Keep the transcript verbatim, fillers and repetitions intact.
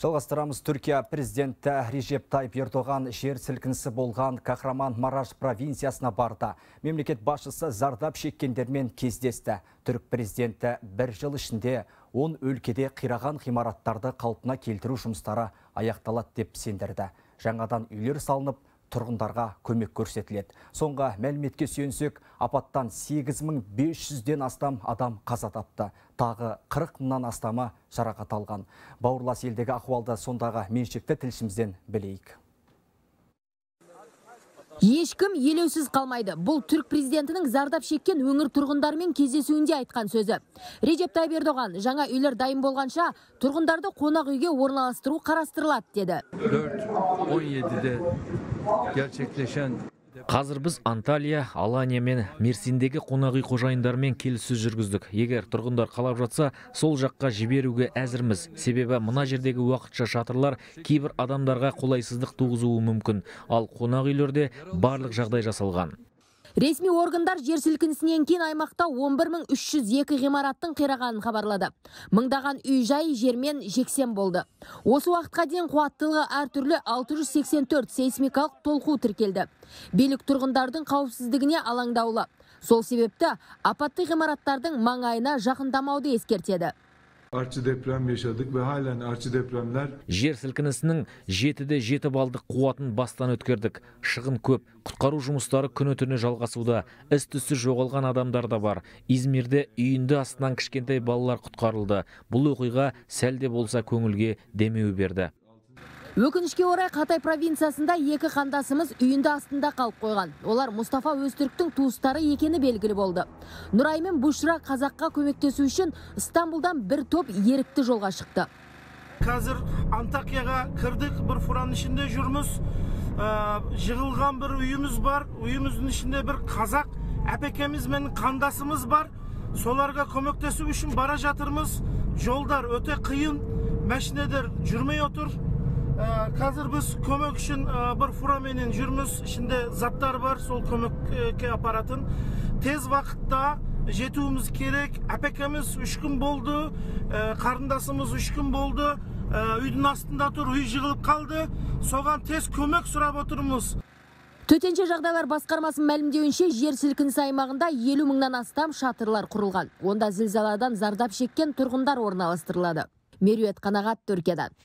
Жалғастырамыз. Түркия президенті Recep Tayyip Erdoğan жер сілкінісі болған Kahramanmaraş провинциясына барды. Мемлекет басшысы зардап шеккендермен кездесті. Түрік президенті бір жыл ішінде он өлкеде қираған ғимараттарды қалпына келтіру жұмыстары аяқталады деп сендірді. Жаңадан үйлер салынып, тұрғындарға көмек көрсетіледі. Соңғы мәліметке сүйенсек, апаттан сегіз мың бес жүзден астам адам қаза тапты. Тағы қырық мыңнан астамы жарақат алған. Бауырлас елдегі ахуалды сондағы меншікті тілшімізден білейік. Ешкім елеусіз қалмайды. Бұл Түрік президентінің зардап шеккен өңір тұрғындармен кездесуінде айтқан сөзі. Recep Tayyip Erdoğan жаңа үйлер дайын болғанша тұрғындарды қонақ үйге орналастыру қарастырылады деді. төрт он жетіде gerçekleşen Қазір біз Antalya, Alanya мен Мерсиндегі қонақ үй қожайындарымен келіссөз жүргіздік. Егер тұрғындар қалап жатса, сол жаққа жіберуге әзірміз. Себебі мына жердегі уақытша шатырлар кейбір адамдарға қолайсыздық туғызуы мүмкін. Ал қонақ үйлерде барлық жағдай жасалған. Ресми органдар жер сілкінісінен кейін аймақта он бір мың үш жүз екі ғимараттың қирағанын хабарлады. Мыңдаған үй-жай жермен жексен болды. Осы уақытқа дейін қуаттылығы әртүрлі алты жүз сексен төрт сейсмикалық толқу тіркелді. Билік тұрғындардың қауіпсіздігіне алаңдаулы. Сол себепті апатты ғимараттардың маңайына жақындамауды ескертеді. Artçı deprem yaşadık ve halen artçı depremler. Жер сілкінісінің жетіде жеті балдық қуатын бастан өткердік. Шығын көп, құтқару жұмыстары күні-түні жалғасуда. Із-түзсіз жоғалған адамдар да бар. Измирде үйінде астынан кішкентай балалар құтқарылды. Бұл оқиға сәлде болса көңілге демеу берді. Өкінішке орай Katay провинциясында екі қандасымыз үйінде астында қалып қойған. Олар Мұстафа Өзтүріктің туыстары екені белгілі болды. Нурайmin Bushra Kazakka көмектесу үшін İstanbul'dan бір топ ерікті жолға шықты. Қазір Antalya'ға кірдік, бір фураның ішінде жүрміз. Жығылған бір үйіміз бар. Үйіміздің ішінде бір қазақ әпекеміз мен қандасымыз бар. Соларға көмектесу үшін бара жатырмыз. Жолдар өте қиын. Мәшинедер жүрмей отыр. Қазір біз көмек үшін бір фураменен жүрміз, ішінде заттар бар, сол көмекке апаратын. Тез уақытта жетуіміз керек. Әпекеміз үш күн болды, қарындасымыз үш күн болды, үйдің астында тұр, үй жығылып қалды. Соған тез көмек сұрап отырмыз. Төтенше жағдайлар басқармасының мәлімдеуінше, жер сілкінісі аймағында елу мыңнан астам шатырлар құрылған. Онда зілзаладан зардап шеккен тұрғындар орналастырылады. Мерует Қанағат, Түркиядан.